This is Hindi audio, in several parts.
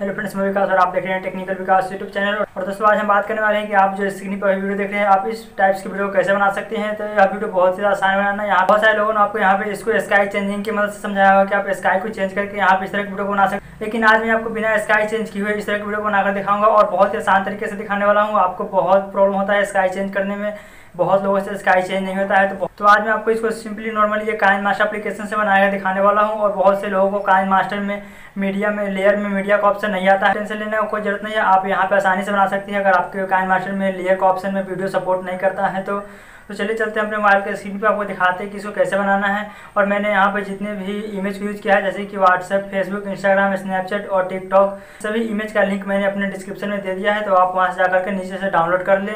हेलो फ्रेंड्स, मैं विकास और आप देख रहे हैं टेक्निकल विकास यूट्यूब चैनल। और दोस्तों आज हम बात करने वाले हैं कि आप जो स्क्रीन पर वीडियो देख रहे हैं आप इस टाइप्स की वीडियो कैसे बना सकते हैं। तो यह वीडियो बहुत ही आसान बनाना है। यहाँ बहुत सारे लोगों ने आपको यहाँ पे इसको स्काई चेंजिंग की मदद से समझाया होगा कि आप स्काई को चेंज करके यहाँ पे इस तरह की वीडियो बना सकते हैं। लेकिन आज मैं आपको बिना स्काई चेंज किए हुए इस तरह की वीडियो बनाकर दिखाऊंगा और बहुत ही आसान तरीके से दिखाने वाला हूँ। आपको बहुत प्रॉब्लम होता है स्काई चेंज करने में, बहुत लोगों से स्काई चेंज नहीं होता है। तो आज मैं आपको इसको सिंपली नॉर्मली ये काइन मास्टर एप्लीकेशन से बनाया दिखाने वाला हूँ। और बहुत से लोगों को काइन मास्टर में मीडिया में लेयर में मीडिया का ऑप्शन नहीं आता है। टेंशन लेने की कोई जरूरत नहीं है, आप यहाँ पे आसानी से बना सकती हैं अगर आपके काइन मास्टर में लेयर का ऑप्शन में वीडियो सपोर्ट नहीं करता है। तो चलिए चलते हैं अपने मोबाइल के स्क्रीन पे, आपको दिखाते हैं कि इसको कैसे बनाना है। और मैंने यहाँ पे जितने भी इमेज को यूज़ किया है जैसे कि व्हाट्सएप, फेसबुक, इंस्टाग्राम, स्नैपचैट और टिकटॉक, सभी इमेज का लिंक मैंने अपने डिस्क्रिप्शन में दे दिया है। तो आप वहाँ से जाकर के नीचे से डाउनलोड कर लें।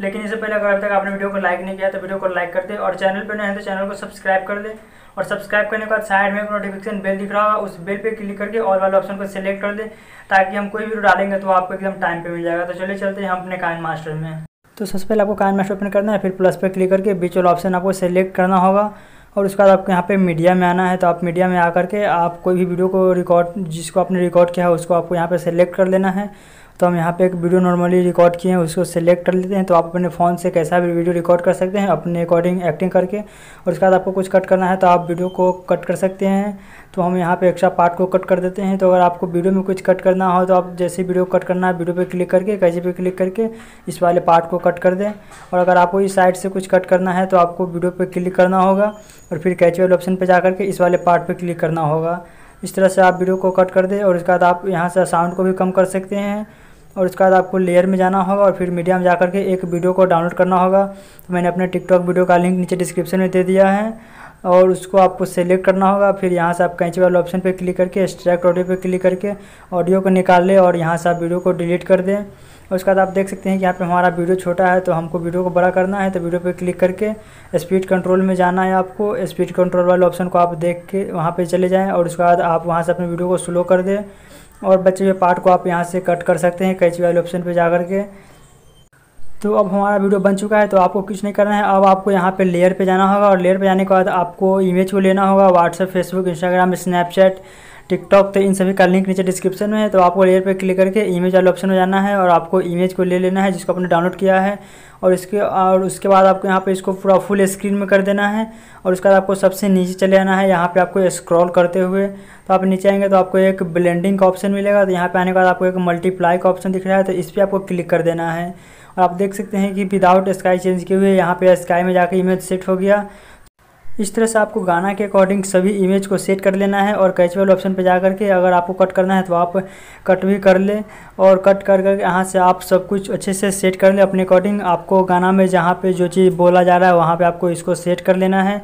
लेकिन इससे पहले अगर अब तक आपने वीडियो को लाइक नहीं किया तो वीडियो को लाइक कर दें, और चैनल पर नए हैं तो चैनल को सब्सक्राइब कर दें। और सब्सक्राइब करने के बाद साइड में एक नोटिफिकेशन बेल दिख रहा होगा, उस बेल पे क्लिक करके ऑल वाले ऑप्शन को सिलेक्ट कर दें ताकि हम कोई वीडियो डालेंगे तो आपको एकदम टाइम पे मिल जाएगा। तो चलिए चलते हैं हम अपने काइन मास्टर में। तो सबसे पहले आपको काइन मास्टर ओपन करना है, फिर प्लस पर क्लिक करके बीच वाला ऑप्शन आपको सेलेक्ट करना होगा। और उसके बाद आपको यहाँ पे मीडिया में आना है। तो आप मीडिया में आकर के आप कोई भी वीडियो को रिकॉर्ड, जिसको आपने रिकॉर्ड किया है उसको आपको यहाँ पे सेलेक्ट कर लेना है। तो हम यहाँ पे एक वीडियो नॉर्मली रिकॉर्ड किए हैं उसको सेलेक्ट कर लेते हैं। तो आप अपने फ़ोन से कैसा भी वीडियो रिकॉर्ड कर सकते हैं अपने अकॉर्डिंग एक्टिंग करके। और उसके बाद आपको कुछ कट करना है तो आप वीडियो को कट कर सकते हैं। तो हम यहाँ पे एक्स्ट्रा पार्ट को कट कर देते हैं। तो अगर आपको वीडियो में कुछ कट करना हो तो आप जैसे वीडियो कट करना है वीडियो पर क्लिक करके कैसे पे क्लिक करके इस वाले पार्ट को कट कर दें। और अगर आपको इस साइड से कुछ कट करना है तो आपको वीडियो पर क्लिक करना होगा और फिर कैची वाले ऑप्शन पर जा करके इस वाले पार्ट पर क्लिक करना होगा। इस तरह से आप वीडियो को कट कर दें। और उसके बाद आप यहाँ से साउंड को भी कम कर सकते हैं। और उसके बाद आपको लेयर में जाना होगा और फिर मीडिया में जा कर के एक वीडियो को डाउनलोड करना होगा। तो मैंने अपने टिकटॉक वीडियो का लिंक नीचे डिस्क्रिप्शन में दे दिया है और उसको आपको सेलेक्ट करना होगा। फिर यहाँ से आप कैंची वाले ऑप्शन पे क्लिक करके एक्सट्रैक्ट ऑडियो पे क्लिक करके ऑडियो को निकाल लें और यहाँ से आप वीडियो को डिलीट कर दें। और उसके बाद आप देख सकते हैं कि यहाँ पे हमारा वीडियो छोटा है तो हमको वीडियो को बड़ा करना है। तो वीडियो पे क्लिक करके स्पीड कंट्रोल में जाना है। आपको स्पीड कंट्रोल वाले ऑप्शन को आप देख के वहाँ पर चले जाएँ। और उसके बाद आप वहाँ से अपने वीडियो को स्लो कर दें और बचे हुए पार्ट को आप यहाँ से कट कर सकते हैं कैची वाले ऑप्शन पर जा करके। तो अब हमारा वीडियो बन चुका है तो आपको कुछ नहीं करना है। अब आपको यहाँ पे लेयर पे जाना होगा और लेयर पे जाने के बाद आपको इमेज को लेना होगा। WhatsApp, Facebook, Instagram, Snapchat, TikTok, तो इन सभी का लिंक नीचे डिस्क्रिप्शन में है। तो आपको लेयर पे क्लिक करके इमेज वाले ऑप्शन में जाना है और आपको इमेज को ले लेना है जिसको आपने डाउनलोड किया है। और उसके बाद आपको यहाँ पे इसको पूरा फुल स्क्रीन में कर देना है। और उसके बाद आपको सबसे नीचे चले आना है। यहाँ पे आपको स्क्रॉल करते हुए तो आप नीचे आएंगे तो आपको एक ब्लेंडिंग का ऑप्शन मिलेगा। तो यहाँ पे आने के बाद आपको एक मल्टीप्लाई का ऑप्शन दिख रहा है तो इस पर आपको क्लिक कर देना है। और आप देख सकते हैं कि विदाउट स्काई चेंज किए हुए यहाँ पे स्काई में जाकर इमेज सेट हो गया। इस तरह से आपको गाना के अकॉर्डिंग सभी इमेज को सेट कर लेना है। और कैजुअल ऑप्शन पे जा करके अगर आपको कट करना है तो आप कट भी कर ले और कट कर करके यहाँ से आप सब कुछ अच्छे से सेट कर ले अपने अकॉर्डिंग। आपको गाना में जहाँ पे जो चीज़ बोला जा रहा है वहाँ पे आपको इसको सेट कर लेना है।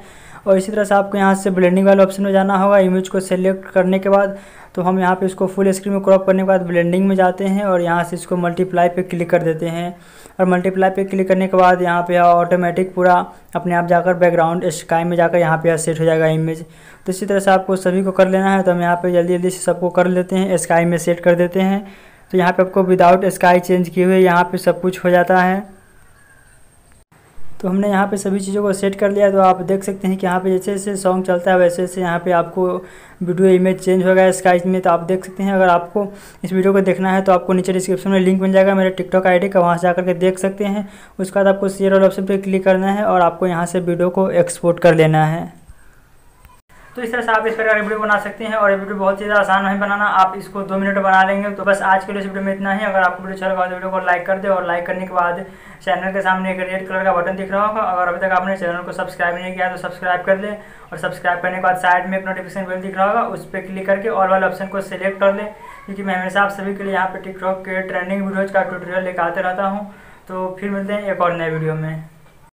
और इसी तरह से आपको यहाँ से ब्लेंडिंग वाले ऑप्शन में जाना होगा इमेज को सेलेक्ट करने के बाद। तो हम यहाँ पे इसको फुल स्क्रीन में क्रॉप करने के बाद ब्लेंडिंग में जाते हैं और यहाँ से इसको मल्टीप्लाई पे क्लिक कर देते हैं। और मल्टीप्लाई पे क्लिक करने के बाद यहाँ पे ऑटोमेटिक पूरा अपने आप जाकर बैकग्राउंड स्काई में जाकर यहाँ पे सेट हो जाएगा इमेज। तो इसी तरह से आपको सभी को कर लेना है। तो हम यहाँ पर जल्दी जल्दी से सबको कर लेते हैं, स्काई में सेट कर देते हैं। तो यहाँ पर आपको विदाउट स्काई चेंज किए हुए यहाँ पर सब कुछ हो जाता है। तो हमने यहाँ पे सभी चीज़ों को सेट कर लिया। तो आप देख सकते हैं कि यहाँ पे जैसे जैसे सॉन्ग चलता है वैसे वैसे यहाँ पे आपको वीडियो इमेज चेंज हो गया स्काई में। तो आप देख सकते हैं अगर आपको इस वीडियो को देखना है तो आपको नीचे डिस्क्रिप्शन में लिंक मिल जाएगा मेरे टिकटॉक आईडी का, वहाँ से जाकर के देख सकते हैं। उसके बाद आपको शेयर वाले ऑप्शन पर क्लिक करना है और आपको यहाँ से वीडियो को एक्सपोर्ट कर लेना है। तो इस तरह से आप इस प्रकार वीडियो बना सकते हैं। और ये वीडियो बहुत ही ज़्यादा आसान है बनाना, आप इसको 2 मिनट बना लेंगे। तो बस आज के लिए इस वीडियो में इतना ही। अगर आपको वीडियो अच्छा लगा तो वीडियो को लाइक कर दे। और लाइक करने के बाद चैनल के सामने एक रेड कलर का बटन दिख रहा होगा। अगर अभी तक आपने चैनल को सब्सक्राइब नहीं किया तो सब्सक्राइब कर ले। और सब्सक्राइब करने के बाद साइड में एक नोटिफिकेशन बेल दिख रहा होगा, उस पर क्लिक करके और वाले ऑप्शन को सिलेक्ट कर ले। क्योंकि मैं हमेशा आप सभी के लिए यहाँ पर टिकटॉक के ट्रेंडिंग वीडियोज़ का ट्यूटोरियल लेकर आते रहता हूँ। तो फिर मिलते हैं एक और नए वीडियो में।